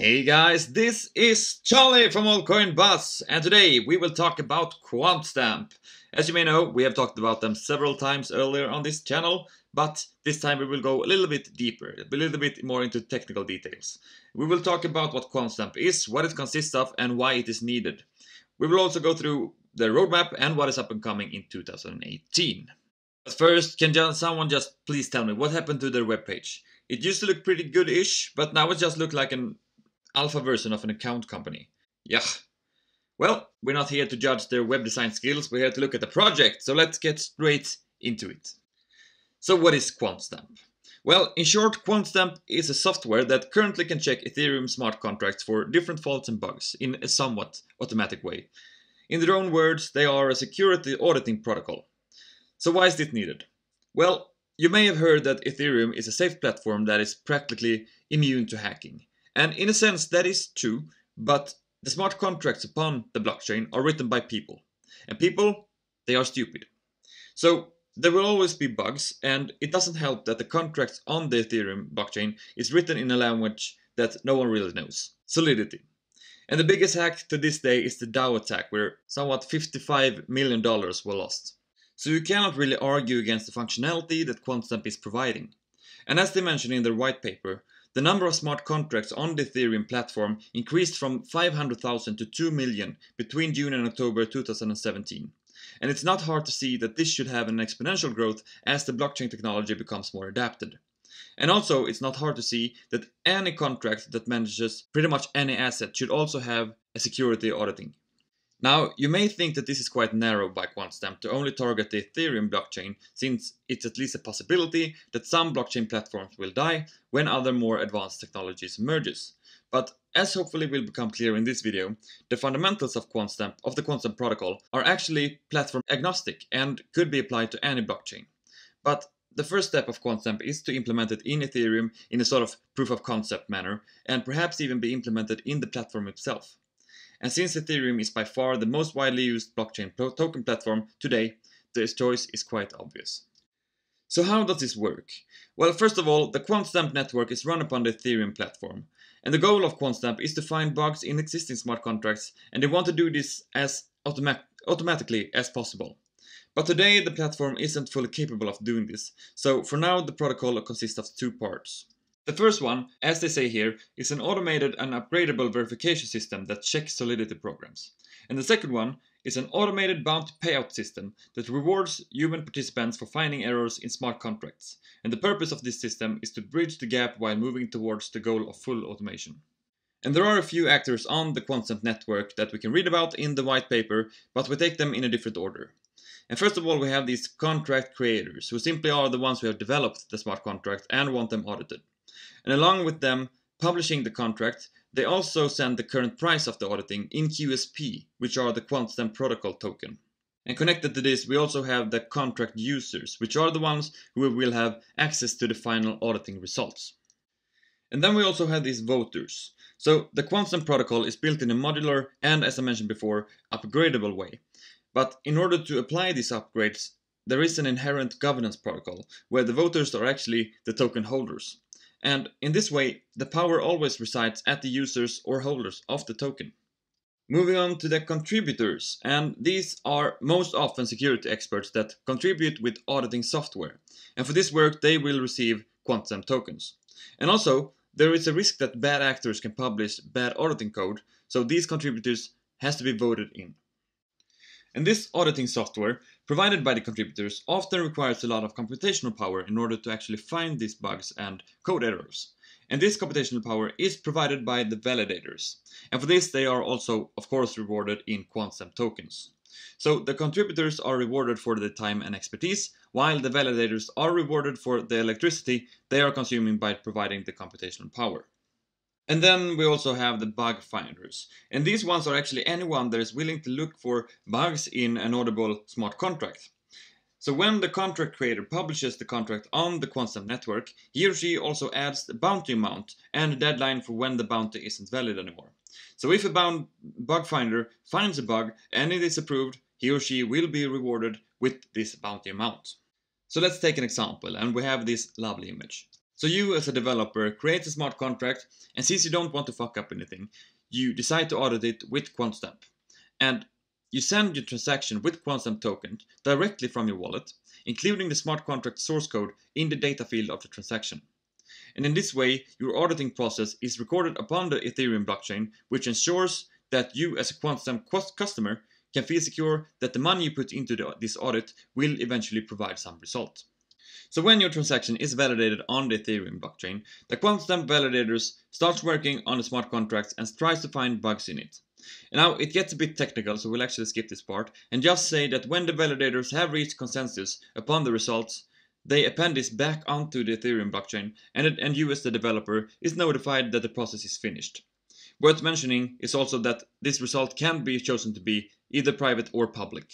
Hey guys, this is Charlie from Altcoin Buzz, and today we will talk about Quantstamp. As you may know, we have talked about them several times earlier on this channel, but this time we will go a little bit deeper, a little bit more into technical details. We will talk about what Quantstamp is, what it consists of, and why it is needed. We will also go through the roadmap and what is up and coming in 2018. But first, can someone just please tell me what happened to their webpage? It used to look pretty good-ish, but now it just looks like an alpha version of an account company. Yuck. Well, we're not here to judge their web design skills, we're here to look at the project, so let's get straight into it. So what is Quantstamp? Well, in short, Quantstamp is a software that currently can check Ethereum smart contracts for different faults and bugs in a somewhat automatic way. In their own words, they are a security auditing protocol. So why is this needed? Well, you may have heard that Ethereum is a safe platform that is practically immune to hacking. And in a sense, that is true, but the smart contracts upon the blockchain are written by people. And people, they are stupid. So there will always be bugs, and it doesn't help that the contracts on the Ethereum blockchain is written in a language that no one really knows, Solidity. And the biggest hack to this day is the DAO attack, where somewhat $55 million were lost. So you cannot really argue against the functionality that Quantstamp is providing. And as they mentioned in their white paper, the number of smart contracts on the Ethereum platform increased from 500,000 to 2 million between June and October 2017. And it's not hard to see that this should have an exponential growth as the blockchain technology becomes more adapted. And also, it's not hard to see that any contract that manages pretty much any asset should also have a security auditing. Now, you may think that this is quite narrow by Quantstamp to only target the Ethereum blockchain, since it's at least a possibility that some blockchain platforms will die when other more advanced technologies emerges. But as hopefully will become clear in this video, the fundamentals of the Quantstamp protocol are actually platform agnostic and could be applied to any blockchain. But the first step of Quantstamp is to implement it in Ethereum in a sort of proof of concept manner, and perhaps even be implemented in the platform itself. And since Ethereum is by far the most widely used blockchain token platform today, this choice is quite obvious. So how does this work? Well, first of all, the Quantstamp network is run upon the Ethereum platform. And the goal of Quantstamp is to find bugs in existing smart contracts, and they want to do this as automatically as possible. But today the platform isn't fully capable of doing this, so for now the protocol consists of two parts. The first one, as they say here, is an automated and upgradable verification system that checks Solidity programs. And the second one is an automated bounty payout system that rewards human participants for finding errors in smart contracts. And the purpose of this system is to bridge the gap while moving towards the goal of full automation. And there are a few actors on the Quantstamp network that we can read about in the white paper, but we take them in a different order. And first of all, we have these contract creators, who simply are the ones who have developed the smart contract and want them audited. And along with them publishing the contract, they also send the current price of the auditing in QSP, which are the Quantstamp protocol token. And connected to this, we also have the contract users, which are the ones who will have access to the final auditing results. And then we also have these voters. So the Quantstamp protocol is built in a modular and, as I mentioned before, upgradable way. But in order to apply these upgrades, there is an inherent governance protocol, where the voters are actually the token holders. And in this way, the power always resides at the users or holders of the token. Moving on to the contributors, and these are most often security experts that contribute with auditing software. And for this work, they will receive Quantstamp tokens. And also, there is a risk that bad actors can publish bad auditing code, so these contributors has to be voted in. And this auditing software provided by the contributors often requires a lot of computational power in order to actually find these bugs and code errors. And this computational power is provided by the validators. And for this, they are also, of course, rewarded in Quantstamp tokens. So the contributors are rewarded for their time and expertise, while the validators are rewarded for the electricity they are consuming by providing the computational power. And then we also have the bug finders. And these ones are actually anyone that is willing to look for bugs in an auditable smart contract. So when the contract creator publishes the contract on the Quantstamp network, he or she also adds the bounty amount and a deadline for when the bounty isn't valid anymore. So if a bug finder finds a bug and it is approved, he or she will be rewarded with this bounty amount. So let's take an example, and we have this lovely image. So you as a developer create a smart contract, and since you don't want to fuck up anything, you decide to audit it with Quantstamp. And you send your transaction with Quantstamp token directly from your wallet, including the smart contract source code in the data field of the transaction. And in this way, your auditing process is recorded upon the Ethereum blockchain, which ensures that you as a Quantstamp customer can feel secure that the money you put into this audit will eventually provide some result. So when your transaction is validated on the Ethereum blockchain, the Quantstamp validators starts working on the smart contracts and tries to find bugs in it. And now it gets a bit technical, so we'll actually skip this part and just say that when the validators have reached consensus upon the results, they append this back onto the Ethereum blockchain, and you as the developer is notified that the process is finished. Worth mentioning is also that this result can be chosen to be either private or public.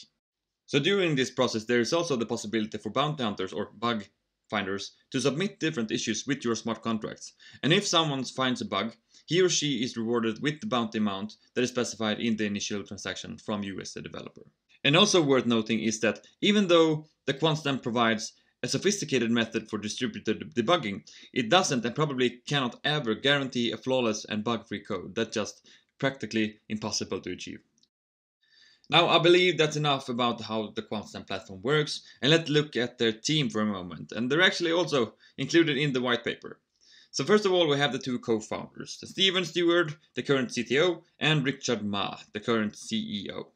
So during this process there is also the possibility for bounty hunters or bug finders to submit different issues with your smart contracts. And if someone finds a bug, he or she is rewarded with the bounty amount that is specified in the initial transaction from you as the developer. And also worth noting is that even though the Quantstamp provides a sophisticated method for distributed debugging, it doesn't and probably cannot ever guarantee a flawless and bug-free code. That's just practically impossible to achieve. Now I believe that's enough about how the Quantstamp platform works, and let's look at their team for a moment, and they're actually also included in the white paper. So first of all we have the two co-founders, Stephen Stewart, the current CTO, and Richard Ma, the current CEO.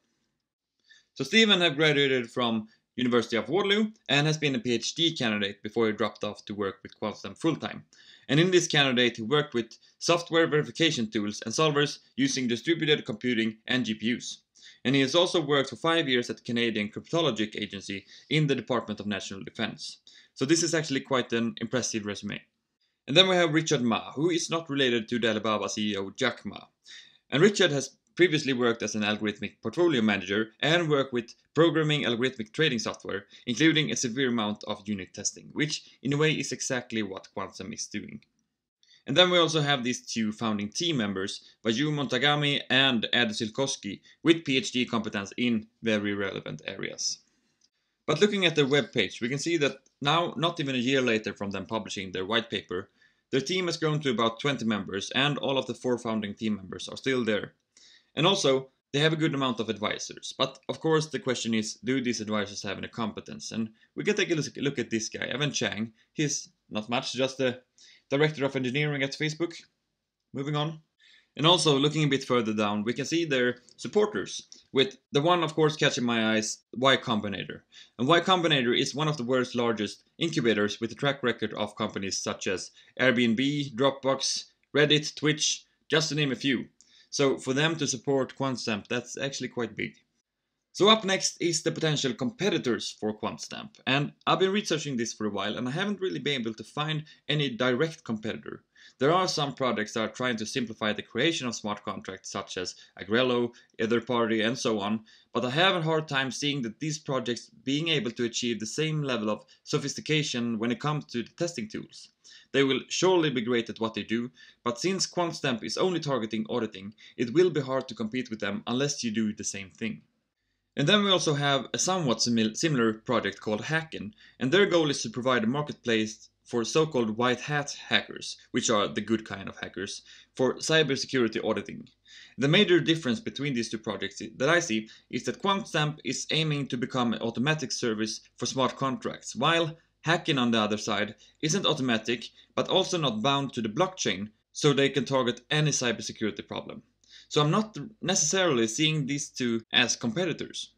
So Stephen has graduated from University of Waterloo and has been a PhD candidate before he dropped off to work with Quantstamp full-time. And in this candidate he worked with software verification tools and solvers using distributed computing and GPUs. And he has also worked for 5 years at the Canadian Cryptologic Agency in the Department of National Defense. So this is actually quite an impressive resume. And then we have Richard Ma, who is not related to the Alibaba CEO Jack Ma. And Richard has previously worked as an algorithmic portfolio manager and worked with programming algorithmic trading software, including a severe amount of unit testing, which in a way is exactly what Quantstamp is doing. And then we also have these two founding team members, Vayu Montagami and Ed Silkowski, with PhD competence in very relevant areas. But looking at their webpage, we can see that now, not even a year later from them publishing their white paper, their team has grown to about 20 members, and all of the 4 founding team members are still there. And also, they have a good amount of advisors. But of course the question is, do these advisors have any competence? And we can take a look at this guy, Evan Chang. He's not much, just a Director of Engineering at Facebook. Moving on. And also looking a bit further down, we can see their supporters, with the one of course catching my eyes, Y Combinator. And Y Combinator is one of the world's largest incubators with a track record of companies such as Airbnb, Dropbox, Reddit, Twitch, just to name a few. So for them to support Quantstamp, that's actually quite big. So up next is the potential competitors for Quantstamp, and I've been researching this for a while and I haven't really been able to find any direct competitor. There are some projects that are trying to simplify the creation of smart contracts such as Agrelo, Etherparty and so on, but I have a hard time seeing that these projects being able to achieve the same level of sophistication when it comes to the testing tools. They will surely be great at what they do, but since Quantstamp is only targeting auditing, it will be hard to compete with them unless you do the same thing. And then we also have a somewhat similar project called Hacken, and their goal is to provide a marketplace for so-called white hat hackers, which are the good kind of hackers, for cybersecurity auditing. The major difference between these two projects that I see is that Quantstamp is aiming to become an automatic service for smart contracts, while Hacken on the other side isn't automatic but also not bound to the blockchain, so they can target any cybersecurity problem. So I'm not necessarily seeing these two as competitors.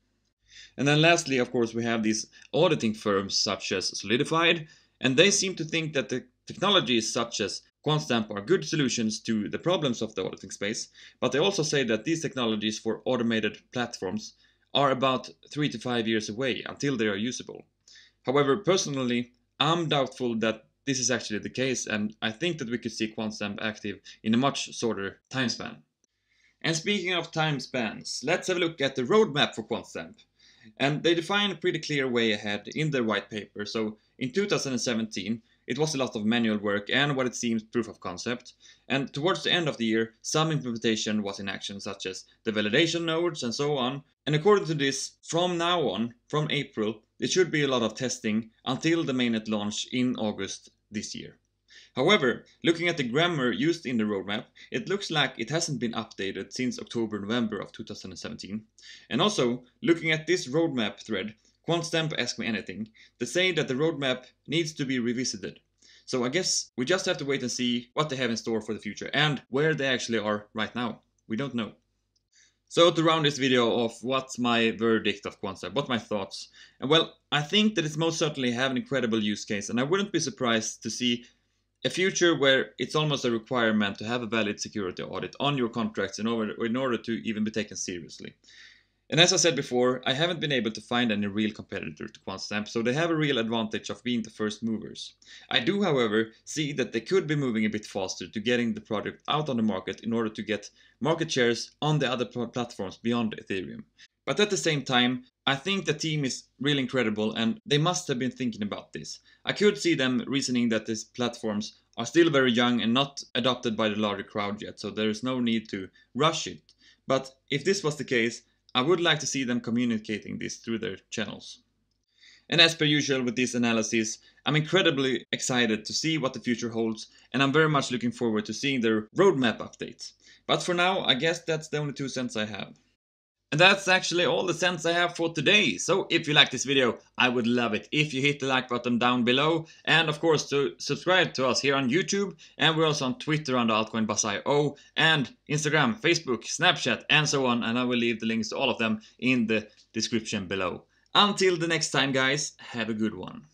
And then lastly, of course, we have these auditing firms such as Solidified, and they seem to think that the technologies such as Quantstamp are good solutions to the problems of the auditing space, but they also say that these technologies for automated platforms are about 3 to 5 years away until they are usable. However, personally, I'm doubtful that this is actually the case, and I think that we could see Quantstamp active in a much shorter time span. And speaking of time spans, let's have a look at the roadmap for Quantstamp. And they define a pretty clear way ahead in their white paper. So in 2017, it was a lot of manual work and what it seems proof of concept. And towards the end of the year, some implementation was in action, such as the validation nodes and so on. And according to this, from now on, from April, it should be a lot of testing until the mainnet launch in August this year. However, looking at the grammar used in the roadmap, it looks like it hasn't been updated since October-November of 2017. And also, looking at this roadmap thread, Quantstamp Ask Me Anything, they say that the roadmap needs to be revisited. So I guess we just have to wait and see what they have in store for the future and where they actually are right now. We don't know. So to round this video off, what's my verdict of Quantstamp? What my thoughts? And well, I think that it's most certainly have an incredible use case, and I wouldn't be surprised to see a future where it's almost a requirement to have a valid security audit on your contracts in order to even be taken seriously. And as I said before, I haven't been able to find any real competitor to Quantstamp, so they have a real advantage of being the first movers. I do, however, see that they could be moving a bit faster to getting the product out on the market in order to get market shares on the other platforms beyond Ethereum. But at the same time, I think the team is really incredible and they must have been thinking about this. I could see them reasoning that these platforms are still very young and not adopted by the larger crowd yet, so there is no need to rush it. But if this was the case, I would like to see them communicating this through their channels. And as per usual with these analyses, I'm incredibly excited to see what the future holds, and I'm very much looking forward to seeing their roadmap updates. But for now, I guess that's the only 2 cents I have. And that's actually all the cents I have for today. So if you like this video, I would love it if you hit the like button down below, and of course to subscribe to us here on YouTube, and we're also on Twitter under altcoinbuzz.io, and Instagram, Facebook, Snapchat, and so on, and I will leave the links to all of them in the description below. Until the next time guys, have a good one.